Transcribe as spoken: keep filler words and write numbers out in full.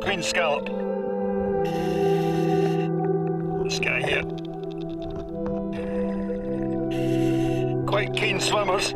Green scallop. This guy here. Quite keen swimmers.